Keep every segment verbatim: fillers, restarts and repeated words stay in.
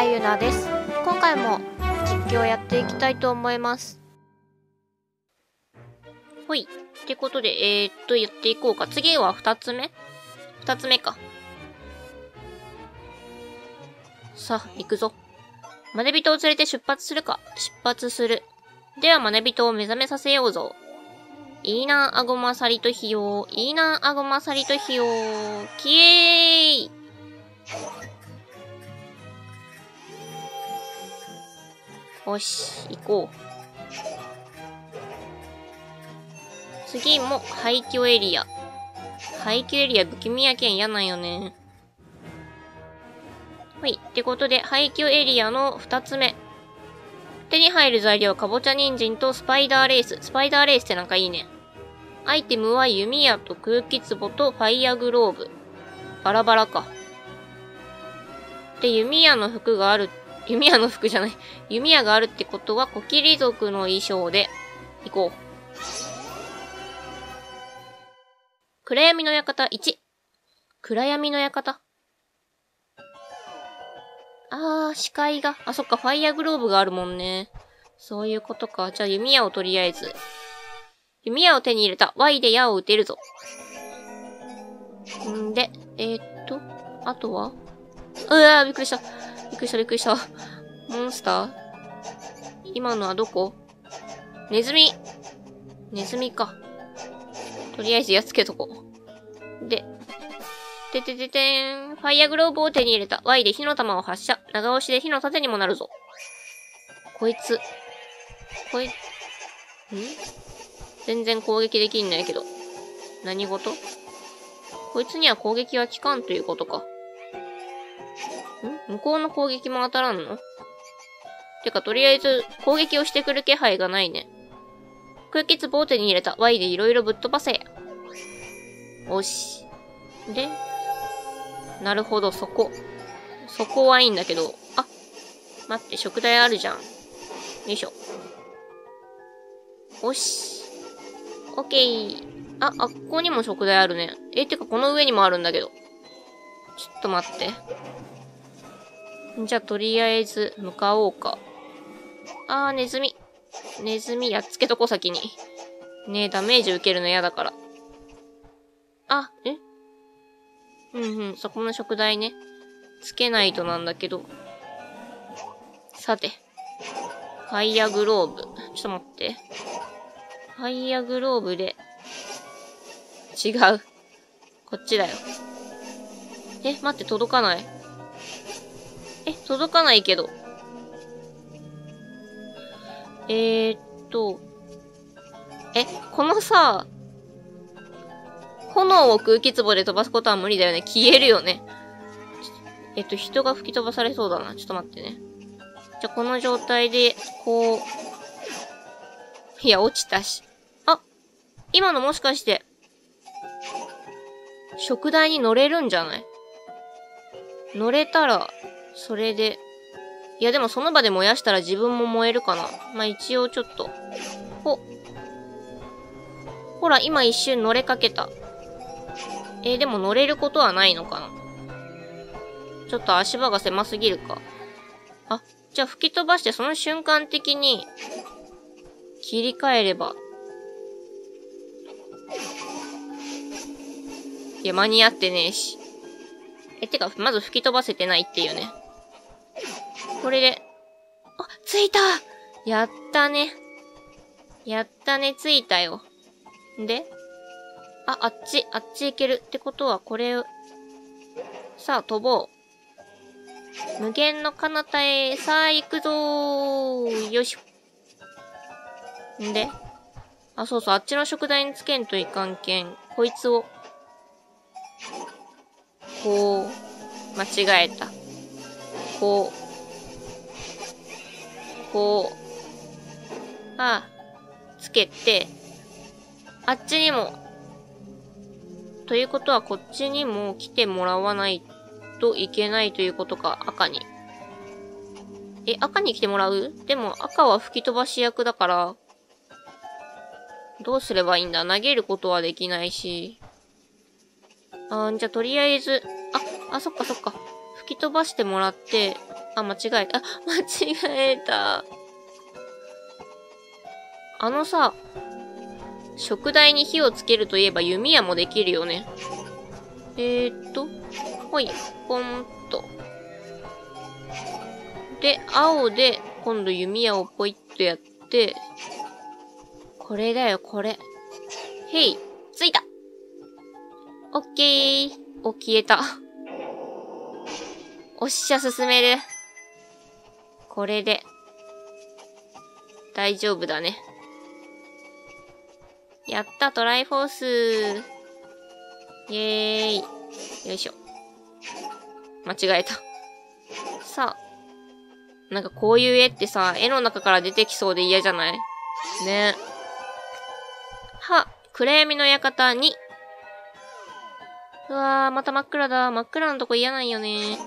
あゆなです。今回も実況やっていきたいと思います。ほい。ってことで、えー、っと、やっていこうか。次は二つ目二つ目か。さあ、行くぞ。マネビトを連れて出発するか。出発する。では、マネビトを目覚めさせようぞ。いいなあごまさりとひよ。いいなあごまさりとひよ。きえーい。よし、行こう。次も廃墟エリア。廃墟エリア、不気味やけん嫌なんよね。はい。ってことで、廃墟エリアの二つ目。手に入る材料、かぼちゃ人参とスパイダーレース。スパイダーレースってなんかいいね。アイテムは弓矢と空気壺とファイアグローブ。バラバラか。で、弓矢の服がある、弓矢の服じゃない。弓矢があるってことは、コキリ族の衣装で、行こう。暗闇の館いち。暗闇の館。あー、視界が。あ、そっか、ファイアグローブがあるもんね。そういうことか。じゃあ、弓矢をとりあえず。弓矢を手に入れた。Y で矢を撃てるぞ。んで、えー、っと、あとはうわー、びっくりした。びっくりした、びっくりした。モンスター今のはどこ？ネズミ。ネズミか。とりあえずやっつけとこう。で、ててててーん。ファイアグローブを手に入れた。Y で火の玉を発射。長押しで火の盾にもなるぞ。こいつ。こい、ん？全然攻撃できんないけど。何事？こいつには攻撃は効かんということか。ん？向こうの攻撃も当たらんの？てか、とりあえず攻撃をしてくる気配がないね。空気壺を手に入れた。Y でいろいろぶっ飛ばせ。おし。で、なるほど、そこ。そこはいいんだけど。あ、待って、食材あるじゃん。よいしょ。おし。オッケー。あ、あっこにも食材あるね。え、てかこの上にもあるんだけど。ちょっと待って。じゃあ、とりあえず、向かおうか。あー、ネズミ。ネズミやっつけとこ先に。ねえ、ダメージ受けるの嫌だから。あ、え？うんうん、そこの食材ね。つけないとなんだけど。さて。ファイアグローブ。ちょっと待って。ファイアグローブで。違う。こっちだよ。え、待って、届かない。え、届かないけど。えーっと。え、このさ、炎を空気壺で飛ばすことは無理だよね。消えるよね。えっと、人が吹き飛ばされそうだな。ちょっと待ってね。じゃ、この状態で、こう。いや、落ちたし。あ！今のもしかして、食台に乗れるんじゃない？乗れたら、それで、いやでもその場で燃やしたら自分も燃えるかな。まあ、一応ちょっと。ほ。ほら、今一瞬乗れかけた。えー、でも乗れることはないのかな。ちょっと足場が狭すぎるか。あ、じゃあ吹き飛ばしてその瞬間的に切り替えれば。いや、間に合ってねえし。え、てか、まず吹き飛ばせてないっていうね。これで、あ、ついた！やったね。やったね、ついたよ。で、あ、あっち、あっち行ける。ってことは、これを、さあ、飛ぼう。無限の彼方へ、さあ、行くぞー。よいしょ。んで、あ、そうそう、あっちの食材につけんといかんけん。こいつを、こう、間違えた。こう、こう、ああ、つけて、あっちにも。ということは、こっちにも来てもらわないといけないということか、赤に。え、赤に来てもらう？でも、赤は吹き飛ばし役だから、どうすればいいんだ？投げることはできないし。あー、じゃあ、とりあえず、あ、あ、そっかそっか。吹き飛ばしてもらって、あ、間違えた。あ、間違えた。あのさ、食台に火をつけるといえば弓矢もできるよね。えーっと、ほい、ポンと。で、青で、今度弓矢をポイッとやって、これだよ、これ。へい、ついた！オッケー。お、消えた。おっしゃ、進める。これで。大丈夫だね。やった、トライフォース。イェーイ。よいしょ。間違えた。さあ。なんかこういう絵ってさ、絵の中から出てきそうで嫌じゃない？ね。は、暗闇の館に。うわー、また真っ暗だ。真っ暗なとこ嫌なんよね。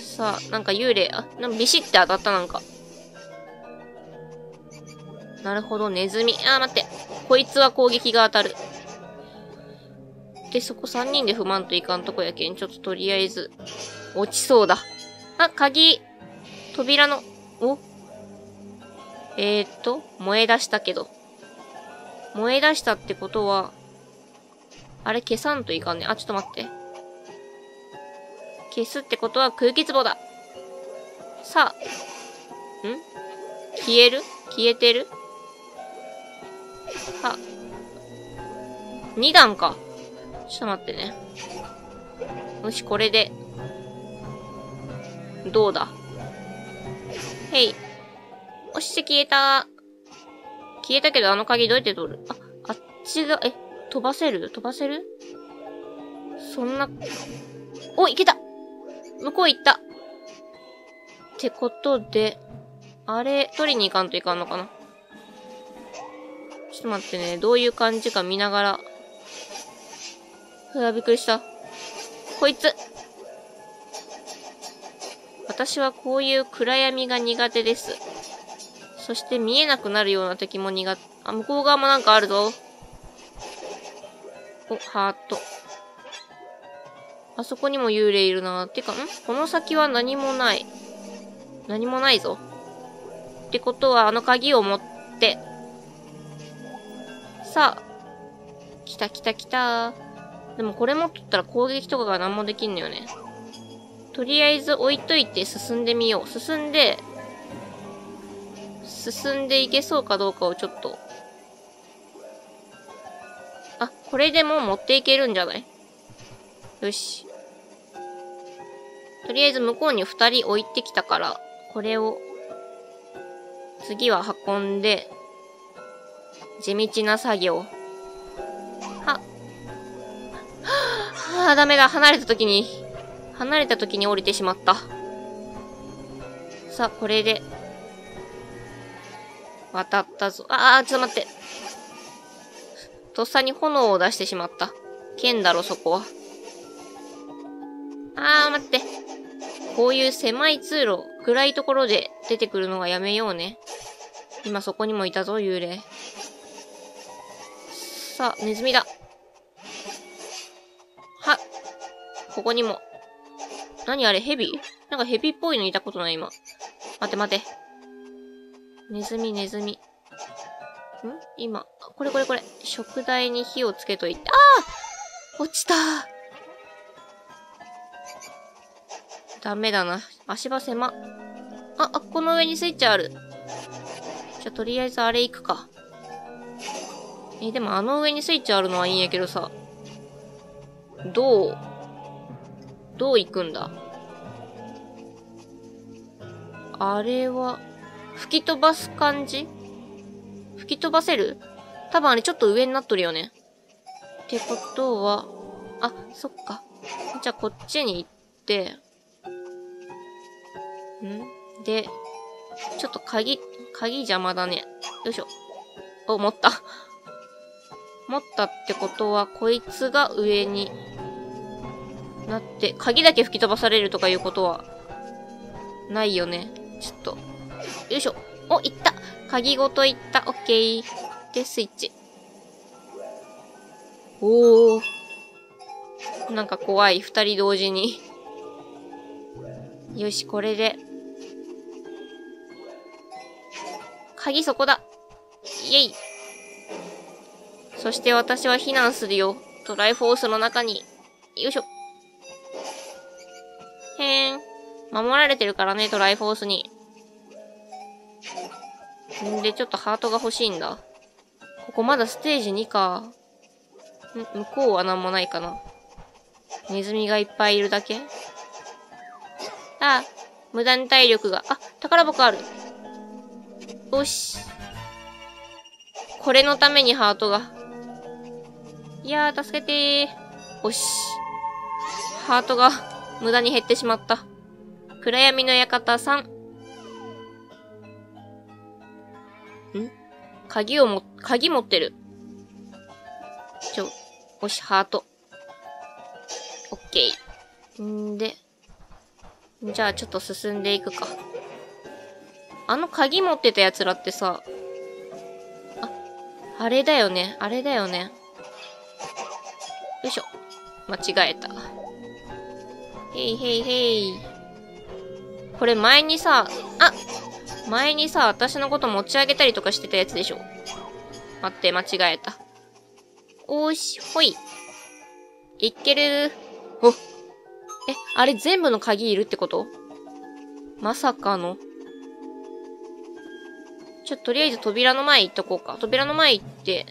さあ、なんか幽霊、あ、なんかビシって当たったなんか。なるほど、ネズミ。あー、待って。こいつは攻撃が当たる。で、そこさんにんで踏まんといかんとこやけん。ちょっととりあえず、落ちそうだ。あ、鍵。扉の、お。えーっと、燃え出したけど。燃え出したってことは、あれ消さんといかんね。あ、ちょっと待って。消すってことは空気壺だ。さあ。ん？消える？消えてる？あ。にだんか。ちょっと待ってね。よし、これで。どうだ？へい。押して消えた。消えたけど、あの鍵どうやって取る？あ、あっちが、え、飛ばせる？飛ばせる？そんな、お、いけた！向こう行った！ってことで、あれ、取りに行かんといかんのかな？ちょっと待ってね、どういう感じか見ながら。うわ、びっくりした。こいつ！私はこういう暗闇が苦手です。そして見えなくなるような時も苦手。あ、向こう側もなんかあるぞ。お、ハート。あそこにも幽霊いるな。てか、ん？この先は何もない。何もないぞ。ってことは、あの鍵を持って。さあ。来た来た来た。でもこれ持っとったら攻撃とかが何もできんのよね。とりあえず置いといて進んでみよう。進んで、進んでいけそうかどうかをちょっと。あ、これでもう持っていけるんじゃない？よし。とりあえず向こうに二人置いてきたから、これを、次は運んで、地道な作業。は、はぁ、ダメだ。離れた時に、離れた時に降りてしまった。さあ、これで、渡ったぞ。ああ、ちょっと待って。とっさに炎を出してしまった。剣だろ、そこは。あー、待って。こういう狭い通路、暗いところで出てくるのはやめようね。今そこにもいたぞ、幽霊。さあ、ネズミだ。は、ここにも。何あれ、ヘビ？なんかヘビっぽいのいたことない、今。待て待て。ネズミ、ネズミ。ん？今。これこれこれ。食台に火をつけといて。ああ！落ちた！ダメだな。足場狭。あ、あ、この上にスイッチある。じゃ、とりあえずあれ行くか。え、でもあの上にスイッチあるのはいいんやけどさ。どう、どう行くんだ？あれは、吹き飛ばす感じ？吹き飛ばせる？多分あれちょっと上になっとるよね。ってことは、あ、そっか。じゃあこっちに行って、ん？で、ちょっと鍵、鍵邪魔だね。よいしょ。お、持った。持ったってことは、こいつが上になって、鍵だけ吹き飛ばされるとかいうことは、ないよね。ちょっと。よいしょ。お、いった。鍵ごといった。オッケー。で、スイッチ。おー。なんか怖い。二人同時に。よし、これで。鍵そこだ。イエイ。そして私は避難するよ。トライフォースの中に。よいしょ。へーん。守られてるからね、トライフォースに。んで、ちょっとハートが欲しいんだ。ここまだステージにか。ん、向こうはなんもないかな。ネズミがいっぱいいるだけ？ああ、無駄に体力が。あ、宝箱ある。よし。これのためにハートが。いやー、助けてー。よし。ハートが無駄に減ってしまった。暗闇の館さん。ん？鍵をも、鍵持ってる。ちょ、よし、ハート。オッケー。んで。じゃあちょっと進んでいくか。あの鍵持ってた奴らってさ、あ、あれだよね、あれだよね。よいしょ。間違えた。へいへいへい。これ前にさ、あっ！前にさ、私のこと持ち上げたりとかしてたやつでしょ。待って、間違えた。おーし、ほい。いっけるー。おっ。え、あれ全部の鍵いるってこと？まさかの。ちょっととりあえず扉の前行っとこうか。扉の前行って、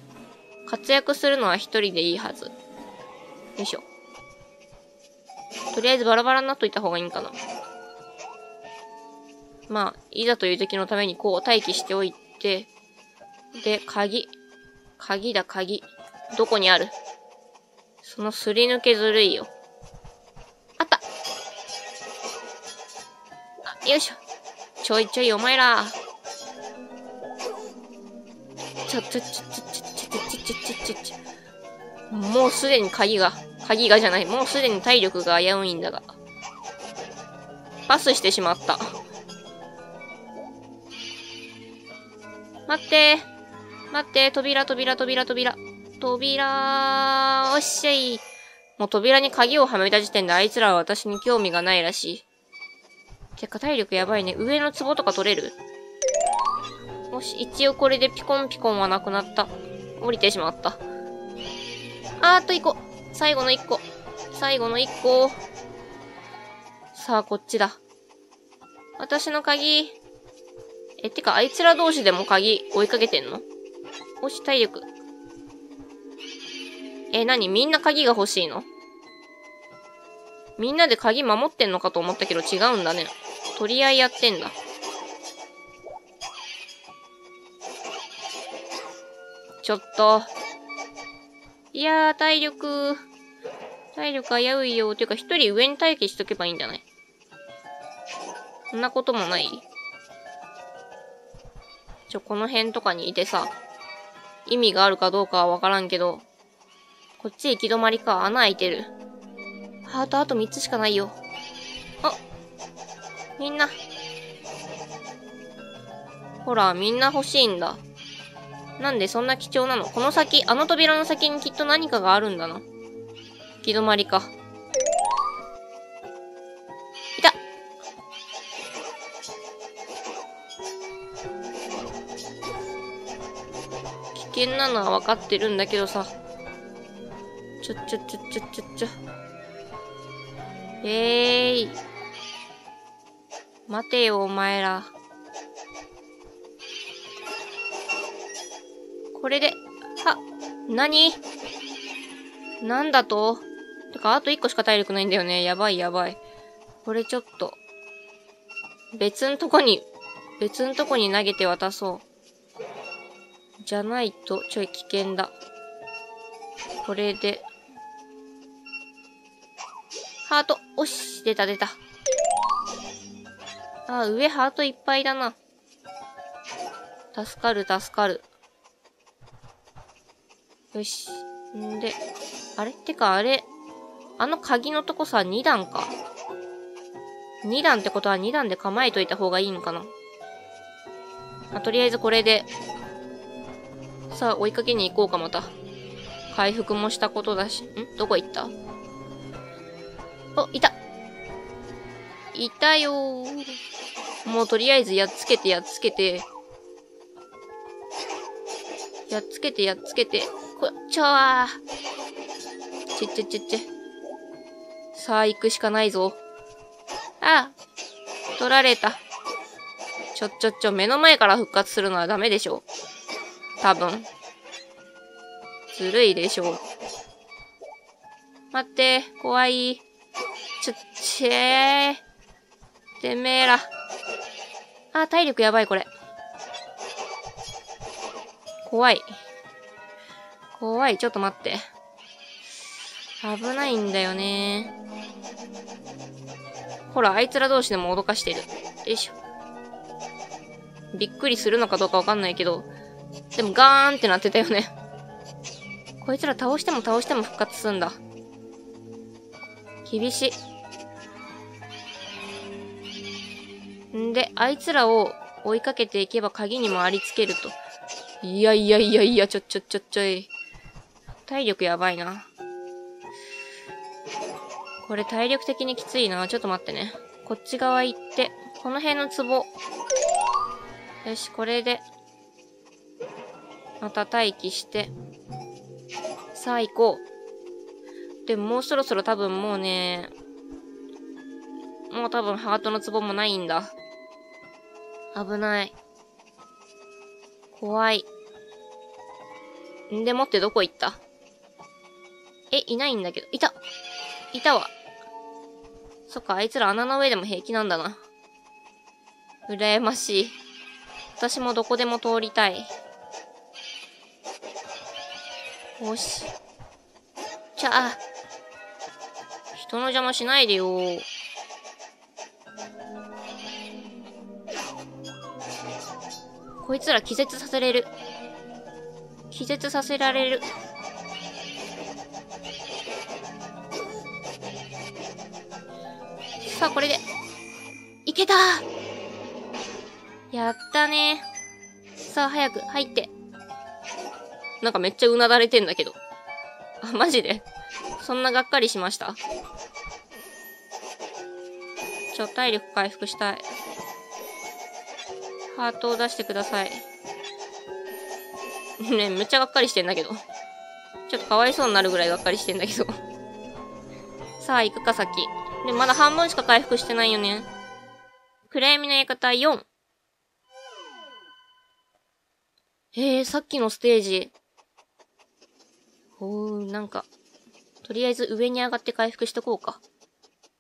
活躍するのは一人でいいはず。よいしょ。とりあえずバラバラになっといた方がいいんかな。まあ、いざという時のためにこう待機しておいて、で、鍵。鍵だ、鍵。どこにある？そのすり抜けずるいよ。よいしょ。ちょいちょいお前ら。ちょちょちょちょちょちょちょちょちょ。もうすでに鍵が、鍵がじゃない。もうすでに体力が危ういんだが。パスしてしまった。待って。待って。扉、扉、扉、扉。扉、おっしゃい。もう扉に鍵をはめた時点であいつらは私に興味がないらしい。てか体力やばいね。上の壺とか取れる？もし、一応これでピコンピコンはなくなった。降りてしまった。あーといっこ。最後のいっこ。最後のいっこ。さあ、こっちだ。私の鍵。え、てか、あいつら同士でも鍵追いかけてんの？もし、体力。え、なに？みんな鍵が欲しいの？みんなで鍵守ってんのかと思ったけど違うんだね。取り合いやってんだ。ちょっと。いやー、体力。体力危ういよ。ていうか、一人上に待機しとけばいいんじゃない？そんなこともない？ちょ、この辺とかにいてさ、意味があるかどうかはわからんけど、こっち行き止まりか。穴開いてる。ハートあとみっつしかないよ。あ、みんな。ほら、みんな欲しいんだ。なんでそんな貴重なの？この先、あの扉の先にきっと何かがあるんだな。行き止まりか。いた！危険なのは分かってるんだけどさ。ちょちょちょちょちょちょ。えーい。待てよ、お前ら。これで、あ、なに？なんだと？てか、あといっこしか体力ないんだよね。やばいやばい。これちょっと、別んとこに、別んとこに投げて渡そう。じゃないと、ちょい危険だ。これで、ハート。おし、出た出た。あー、上ハートいっぱいだな。助かる、助かる。よし。んで、あれってか、あれ、あの鍵のとこさ、に段か。に段ってことはに段で構えといた方がいいんかな。まあ、とりあえずこれで、さあ、追いかけに行こうか、また。回復もしたことだし。ん？どこ行った？お、いた。いたよー。もうとりあえずやっつけてやっつけて。やっつけてやっつけて。こっちゃー。ちっちゃちっちゃ。さあ、行くしかないぞ。ああ。取られた。ちょちょちょ、目の前から復活するのはダメでしょう。多分。ずるいでしょう。待って、怖い。ちょっちぇー。てめえら。あ、体力やばい、これ。怖い。怖い、ちょっと待って。危ないんだよね。ほら、あいつら同士でも脅かしてる。よいしょ。びっくりするのかどうかわかんないけど。でもガーンってなってたよね。こいつら倒しても倒しても復活すんだ。厳しい。んで、あいつらを追いかけていけば鍵にもありつけると。いやいやいやいや、ちょちょちょちょい。体力やばいな。これ体力的にきついな。ちょっと待ってね。こっち側行って、この辺の壺。よし、これで。また待機して。さあ行こう。でももうそろそろ多分もうね、もう多分ハートの壺もないんだ。危ない。怖い。んでもってどこ行った？え、いないんだけど。いた！いたわ。そっか、あいつら穴の上でも平気なんだな。羨ましい。私もどこでも通りたい。よし。ちゃあ。人の邪魔しないでよ。こいつら気絶させれる。気絶させられる。さあ、これで。いけた！やったね。さあ、早く、入って。なんかめっちゃうなだれてんだけど。あ、マジで？そんながっかりしました？ちょ、体力回復したい。ハートを出してください。ねえ、めっちゃがっかりしてんだけど。ちょっとかわいそうになるぐらいがっかりしてんだけど。さあ、行くか、先。で、まだ半分しか回復してないよね。暗闇の館よん。えー、さっきのステージ。おー、なんか、とりあえず上に上がって回復しとこうか。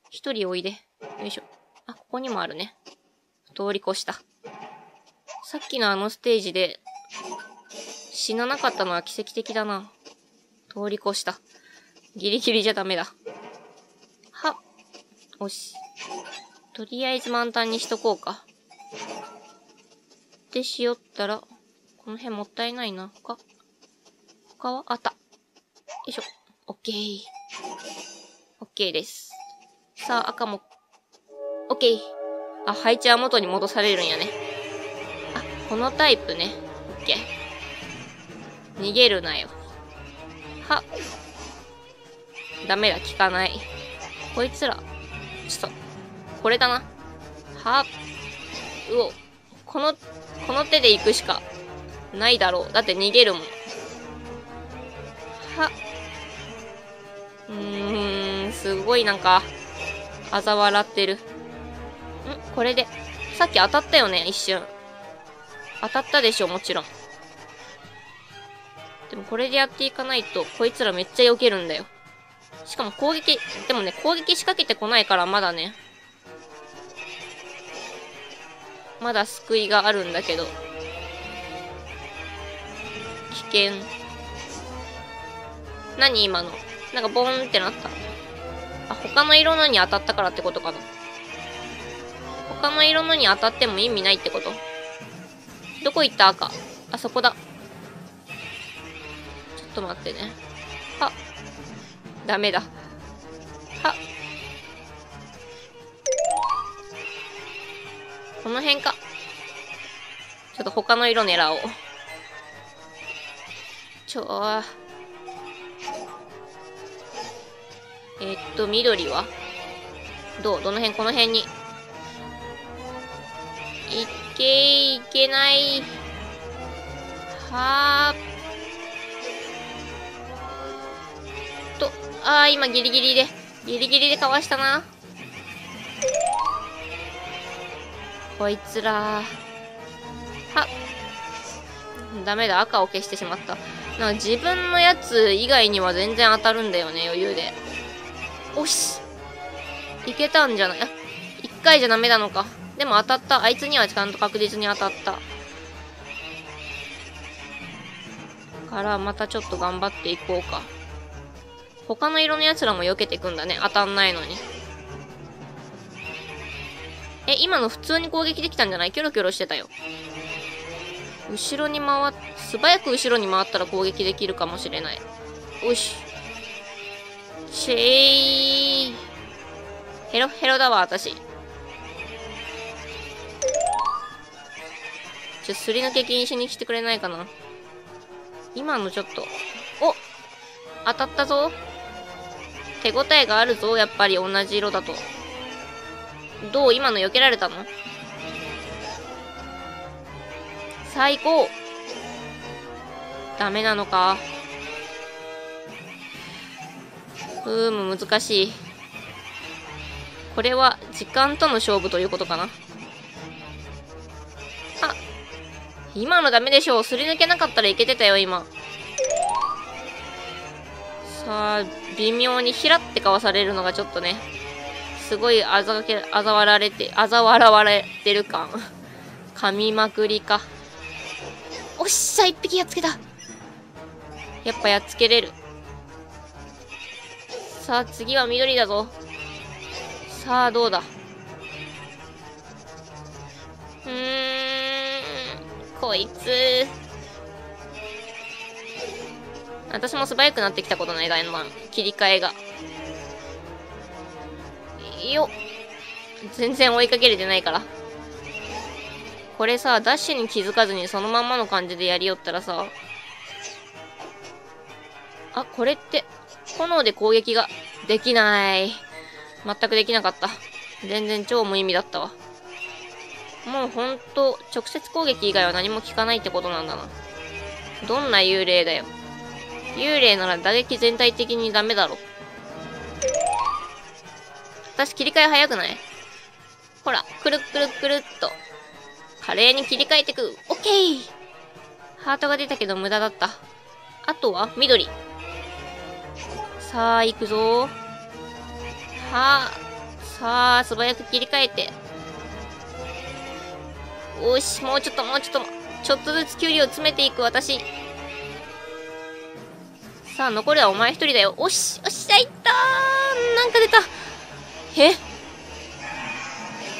一人おいで。よいしょ。あ、ここにもあるね。通り越した。さっきのあのステージで、死ななかったのは奇跡的だな。通り越した。ギリギリじゃダメだ。は。おし。とりあえず満タンにしとこうか。で、しよったら、この辺もったいないな。他。他はあった。よいしょ。オッケー。オッケーです。さあ、赤も。オッケー。あ、配置は元に戻されるんやね。あ、このタイプね。オッケー。逃げるなよ。は。ダメだ、効かない。こいつら、ちょっと、これだな。は、うお、この、この手で行くしかないだろう。だって逃げるもん。は、うーん、すごいなんか、嘲笑ってる。ん？これで、さっき当たったよね、一瞬。当たったでしょ、もちろん。でもこれでやっていかないと、こいつらめっちゃ避けるんだよ。しかも攻撃、でもね、攻撃仕掛けてこないからまだね。まだ救いがあるんだけど。危険。何今の。なんかボーンってなった。あ、他の色のに当たったからってことかな。他の色のに当たっても意味ないってこと。どこ行った赤。あそこだ。ちょっと待ってね。あ、ダメだ。は。この辺か。ちょっと他の色狙おう。ちょー。えー、っと、緑はどう？どの辺？この辺にいけいけない。はーと、あー、今ギリギリでギリギリでかわしたな。こいつらー、はダメだ、赤を消してしまった。なんか自分のやつ以外には全然当たるんだよね、余裕で。おし、いけたんじゃない？一回じゃダメなのか。でも当たった。あいつにはちゃんと確実に当たった。から、またちょっと頑張っていこうか。他の色のやつらも避けていくんだね。当たんないのに。え、今の普通に攻撃できたんじゃない？キョロキョロしてたよ。後ろに回っ、素早く後ろに回ったら攻撃できるかもしれない。おし。シェイ。ヘロヘロだわ、私。ちょ、すり抜け禁止にしてくれないかな。今のちょっと。お！当たったぞ。手応えがあるぞ、やっぱり同じ色だと。どう？今の避けられたの？最高。ダメなのか。うーん、難しい。これは時間との勝負ということかな。あ、今のダメでしょう。すり抜けなかったらいけてたよ、今。さあ、微妙にひらってかわされるのがちょっとね、すごいあざけ、あざ笑れて、あざ笑われてる感。噛みまくりか。おっしゃ、一匹やっつけた。やっぱやっつけれる。さあ、次は緑だぞ。さあ、どうだ。うーん、こいつ。私も素早くなってきたことない、ダイマン。切り替えが。よっ。全然追いかけれてないから。これさ、ダッシュに気づかずにそのまんまの感じでやりよったらさ、あ、これって炎で攻撃ができない。全くできなかった。全然超無意味だったわ。もうほんと直接攻撃以外は何も効かないってことなんだな。どんな幽霊だよ。幽霊なら打撃全体的にダメだろ。私切り替え早くない？ほら、くるくるくるっと華麗に切り替えてく。オッケー。ハートが出たけど無駄だった。あとは緑。さあ、行くぞ。はあ。さあ、素早く切り替えて。おし、もうちょっと、もうちょっと、ちょっとずつキュウリを詰めていく、私。さあ、残るはお前一人だよ。おし、おし、あ、いったー。なんか出た。え？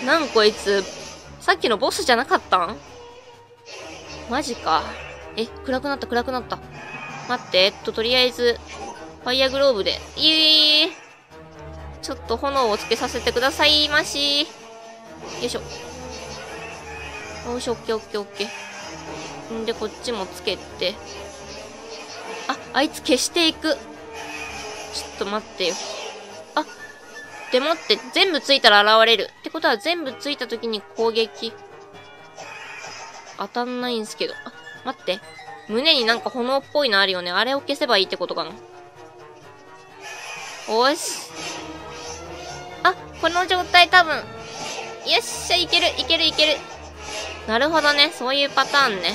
なんこいつ。さっきのボスじゃなかったん？マジか。え、暗くなった、暗くなった。待って、えっと、とりあえず、ファイアグローブで。いえいえ、ちょっと炎をつけさせてくださいまし。よいしょ。よし、オッケーオッケーオッケー。んで、こっちもつけて。あ、あいつ消していく。ちょっと待ってよ。あ、でもって全部ついたら現れる。ってことは全部ついた時に攻撃。当たんないんすけど。あ、待って。胸になんか炎っぽいのあるよね。あれを消せばいいってことかな。おし。あ、この状態多分。よっしゃ、いける、いける、いける。なるほどね。そういうパターンね。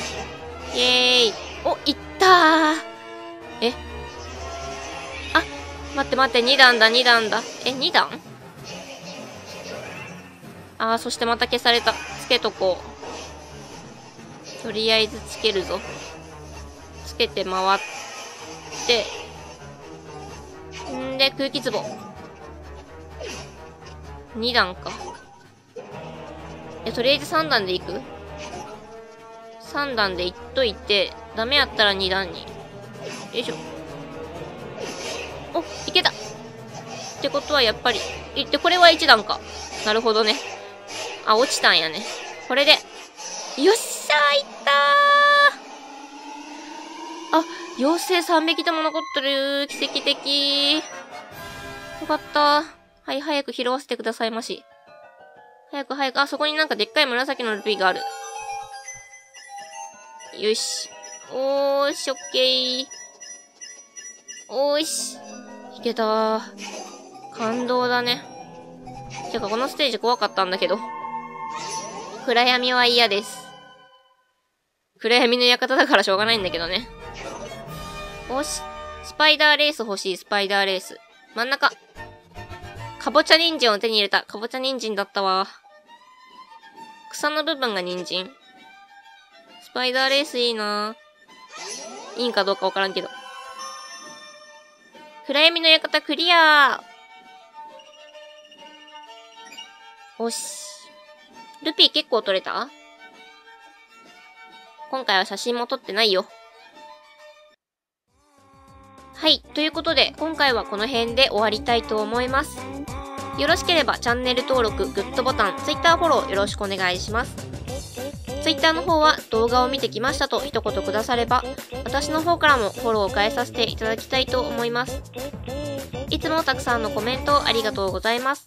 イエーイ。お、いったー。え。あ、待って待って、に段だ、に段だ。え、に段？あー、そしてまた消された。つけとこう。とりあえずつけるぞ。つけて回って。んで、空気壺。に段か。え、とりあえずさん段でいく？ さん 段でいっといて、ダメやったらに段に。よいしょ。お、いけた。ってことはやっぱり、いって、これはいち段か。なるほどね。あ、落ちたんやね。これで。よっしゃ、いったー。あ、妖精さん匹とも残ってる。奇跡的。よかった。はい、早く拾わせてくださいまし。早く早く。あ、そこになんかでっかい紫のルビーがある。よし。おーし、オッケー。おーし。いけたー。感動だね。てか、このステージ怖かったんだけど。暗闇は嫌です。暗闇の館だからしょうがないんだけどね。おし。スパイダーレース欲しい、スパイダーレース。真ん中。かぼちゃ人参を手に入れた。かぼちゃ人参だったわ。草の部分が人参。スパイダーレースいいなぁ。いいんかどうかわからんけど。暗闇の館クリアー。よし。ルピー結構撮れた？今回は写真も撮ってないよ。はい。ということで、今回はこの辺で終わりたいと思います。よろしければチャンネル登録、グッドボタン、Twitter フォローよろしくお願いします。Twitter の方は動画を見てきましたと一言くだされば、私の方からもフォローを返させていただきたいと思います。いつもたくさんのコメントありがとうございます。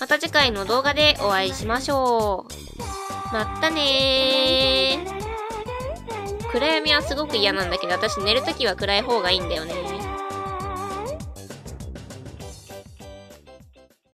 また次回の動画でお会いしましょう。まったねー。暗闇はすごく嫌なんだけど、私寝るときは暗い方がいいんだよね。